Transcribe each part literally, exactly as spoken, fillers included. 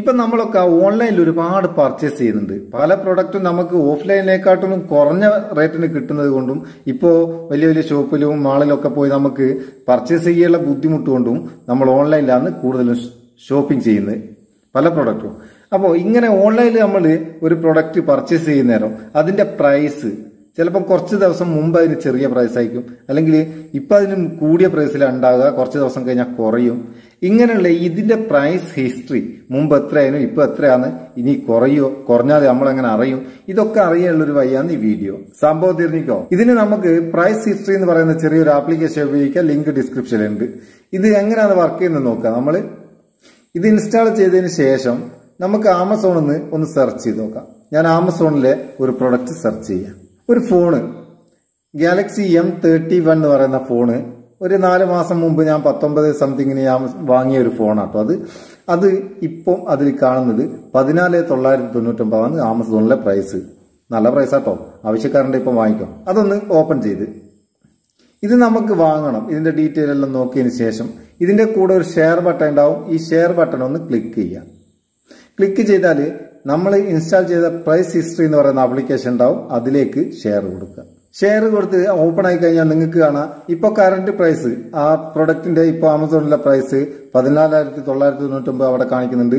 ഇപ്പോ നമ്മളൊക്കെ ഓൺലൈനിൽ ഒരുപാട് പർച്ചേസ് ചെയ്യുന്നുണ്ട്. പല പ്രോഡക്റ്റും നമുക്ക് ഓഫ്ലൈനിലേക്കാട്ടും കുറഞ്ഞ റേറ്റിന് കിട്ടുന്നത് കൊണ്ടും ഇപ്പോൾ വലിയ വലിയ ഷോപ്പിലും മാളിലൊക്കെ പോയി നമുക്ക് പർച്ചേസ് ചെയ്യാനുള്ള ബുദ്ധിമുട്ട് കൊണ്ടും നമ്മൾ ഓൺലൈനിലാണ് കൂടുതലും ഷോപ്പിംഗ് ചെയ്യുന്നത് പല പ്രോഡക്റ്റും. അപ്പോൾ ഇങ്ങനെ ഓൺലൈനിൽ നമ്മൾ ഒരു പ്രോഡക്റ്റ് പർച്ചേസ് ചെയ്യുന്ന നേരം അതിന്റെ പ്രൈസ് ചിലപ്പോൾ കുറച്ച് ദിവസം മുമ്പ് അതിന് ചെറിയ പ്രൈസ് ആയിരിക്കും, അല്ലെങ്കിൽ ഇപ്പം അതിനും കൂടിയ പ്രൈസിലാണ് ഉണ്ടാവുക, കുറച്ച് ദിവസം കഴിഞ്ഞാൽ കുറയും. ഇങ്ങനെയുള്ള ഇതിന്റെ പ്രൈസ് ഹിസ്റ്ററി മുമ്പ് എത്രയായിരുന്നു ഇപ്പം എത്രയാണ് ഇനി കുറയോ കുറഞ്ഞാൽ നമ്മളെങ്ങനെ അറിയും, ഇതൊക്കെ അറിയാനുള്ളൊരു വഴിയാണ് ഈ വീഡിയോ. സംഭവം തിരിഞ്ഞിക്കോ, ഇതിന് നമുക്ക് പ്രൈസ് ഹിസ്റ്ററി എന്ന് പറയുന്ന ചെറിയൊരു ആപ്ലിക്കേഷൻ ഉപയോഗിക്കുക. ലിങ്ക് ഡിസ്ക്രിപ്ഷനിലുണ്ട്. ഇത് എങ്ങനെയാണ് വർക്ക് ചെയ്യുന്നത് നോക്കുക. നമ്മൾ ഇത് ഇൻസ്റ്റാൾ ചെയ്തതിന് ശേഷം നമുക്ക് ആമസോണിൽ നിന്ന് ഒന്ന് സെർച്ച് ചെയ്ത് നോക്കാം. ഞാൻ ആമസോണിലെ ഒരു പ്രൊഡക്റ്റ് സെർച്ച് ചെയ്യാം. ഒരു phone Galaxy M thirty one എന്ന് പറയുന്ന ഫോണ് ഒരു നാല് മാസം മുമ്പ് ഞാൻ പത്തൊമ്പത് സംതിങ്ങിന് ഞാൻ വാങ്ങിയ ഒരു ഫോണാണ്. അപ്പോൾ അത് അത് ഇപ്പം അതിൽ കാണുന്നത് പതിനാല് തൊള്ളായിരത്തി തൊണ്ണൂറ്റൊമ്പതാണ് ആമസോണിലെ പ്രൈസ്. നല്ല പ്രൈസാട്ടോ, ആവശ്യക്കാരൻ്റെ ഇപ്പം വാങ്ങിക്കാം. അതൊന്ന് ഓപ്പൺ ചെയ്ത് ഇത് നമുക്ക് വാങ്ങണം. ഇതിൻ്റെ ഡീറ്റെയിൽ എല്ലാം നോക്കിയതിന് ശേഷം ഇതിൻ്റെ കൂടെ ഒരു ഷെയർ ബട്ടൺ ഉണ്ടാവും. ഈ ഷെയർ ബട്ടൺ ഒന്ന് ക്ലിക്ക് ചെയ്യാം. ക്ലിക്ക് ചെയ്താൽ നമ്മൾ ഇൻസ്റ്റാൾ ചെയ്ത പ്രൈസ് ഹിസ്റ്ററി എന്ന് പറയുന്ന ആപ്ലിക്കേഷൻ ഉണ്ടാവും. അതിലേക്ക് ഷെയർ കൊടുക്കുക. ഷെയർ കൊടുത്ത് ഓപ്പൺ ആയി കഴിഞ്ഞാൽ നിങ്ങൾക്ക് കാണാം ഇപ്പോൾ കറണ്ട് പ്രൈസ് ആ പ്രൊഡക്റ്റിന്റെ ഇപ്പോൾ ആമസോണിലെ പ്രൈസ് പതിനാലായിരത്തി തൊള്ളായിരത്തി തൊണ്ണൂറ്റൊമ്പത് അവിടെ കാണിക്കുന്നുണ്ട്.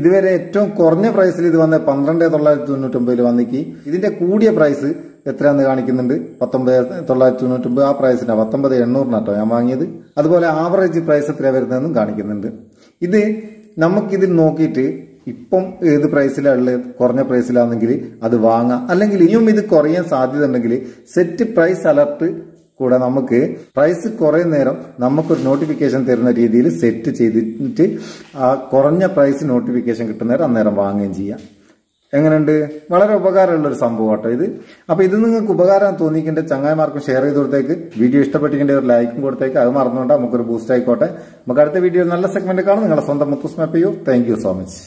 ഇതുവരെ ഏറ്റവും കുറഞ്ഞ പ്രൈസിൽ ഇത് വന്ന പന്ത്രണ്ട് തൊള്ളായിരത്തി തൊണ്ണൂറ്റൊമ്പതിൽ വന്നിക്ക്. ഇതിന്റെ കൂടിയ പ്രൈസ് എത്രയാന്ന് കാണിക്കുന്നുണ്ട്, പത്തൊമ്പത് തൊള്ളായിരത്തി തൊണ്ണൂറ്റൊമ്പത്. ആ പ്രൈസിന് പത്തൊമ്പത് എണ്ണൂറിനാട്ടോ ഞാൻ വാങ്ങിയത്. അതുപോലെ ആവറേജ് പ്രൈസ് എത്ര വരുന്നതെന്നും കാണിക്കുന്നുണ്ട്. ഇത് നമുക്കിതിൽ നോക്കിയിട്ട് ഇപ്പം ഏത് പ്രൈസിലുള്ളത് കുറഞ്ഞ പ്രൈസിലാണെങ്കിൽ അത് വാങ്ങാം, അല്ലെങ്കിൽ ഇനിയും ഇത് കുറയാൻ സാധ്യത ഉണ്ടെങ്കിൽ സെറ്റ് പ്രൈസ് അലർട്ട് കൂടെ നമുക്ക് പ്രൈസ് കുറേ നേരം നമുക്കൊരു നോട്ടിഫിക്കേഷൻ തരുന്ന രീതിയിൽ സെറ്റ് ചെയ്തിട്ട് ആ കുറഞ്ഞ പ്രൈസ് നോട്ടിഫിക്കേഷൻ കിട്ടുന്നവരെ അന്നേരം വാങ്ങുകയും ചെയ്യാം. എങ്ങനെയുണ്ട്? വളരെ ഉപകാരമുള്ളൊരു സംഭവം കേട്ടോ ഇത്. അപ്പോൾ ഇത് നിങ്ങൾക്ക് ഉപകാരം തോന്നിക്കേണ്ട ചങ്ങായിമാർക്കും ഷെയർ ചെയ്ത് കൊടുത്തേക്ക്. വീഡിയോ ഇഷ്ടപ്പെട്ടിക്കേണ്ട ഒരു ലൈക്കും കൊടുത്തേക്ക്. അത് മറന്നുകൊണ്ട് നമുക്കൊരു ബൂസ്റ്റ് ആയിക്കോട്ടെ. നമുക്ക് അടുത്ത വീഡിയോ നല്ല സെഗ്മെന്റ് കാണാം. നിങ്ങളുടെ സ്വന്തം മുത്തുസ്മ. Thank you so much.